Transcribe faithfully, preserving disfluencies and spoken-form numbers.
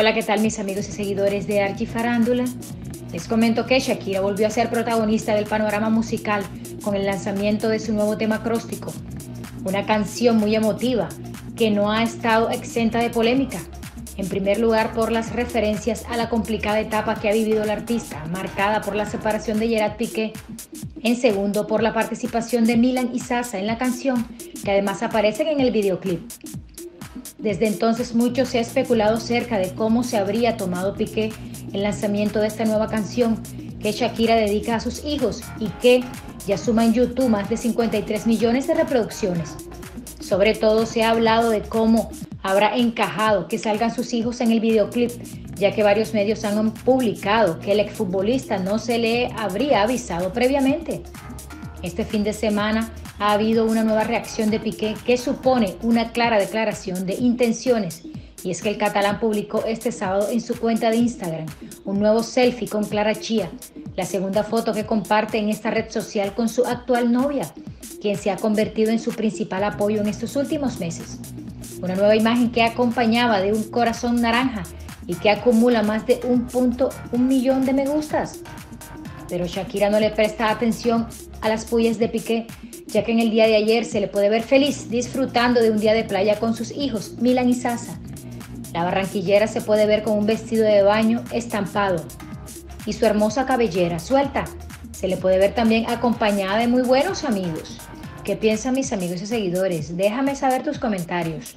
Hola, ¿qué tal mis amigos y seguidores de Archifarándula? Les comento que Shakira volvió a ser protagonista del panorama musical con el lanzamiento de su nuevo tema Acróstico, una canción muy emotiva que no ha estado exenta de polémica, en primer lugar por las referencias a la complicada etapa que ha vivido el artista, marcada por la separación de Gerard Piqué, en segundo por la participación de Milan y Sasha en la canción, que además aparecen en el videoclip. Desde entonces mucho se ha especulado acerca de cómo se habría tomado Piqué el lanzamiento de esta nueva canción que Shakira dedica a sus hijos y que ya suma en YouTube más de cincuenta y tres millones de reproducciones. Sobre todo se ha hablado de cómo habrá encajado que salgan sus hijos en el videoclip, ya que varios medios han publicado que el exfutbolista no se le habría avisado previamente. Este fin de semana ha habido una nueva reacción de Piqué que supone una clara declaración de intenciones, y es que el catalán publicó este sábado en su cuenta de Instagram un nuevo selfie con Clara Chía, la segunda foto que comparte en esta red social con su actual novia, quien se ha convertido en su principal apoyo en estos últimos meses. Una nueva imagen que acompañaba de un corazón naranja y que acumula más de un punto uno millón de me gustas. Pero Shakira no le presta atención a las puyas de Piqué, ya que en el día de ayer se le puede ver feliz disfrutando de un día de playa con sus hijos Milan y Sasha. La barranquillera se puede ver con un vestido de baño estampado y su hermosa cabellera suelta. Se le puede ver también acompañada de muy buenos amigos. ¿Qué piensan mis amigos y seguidores? Déjame saber tus comentarios.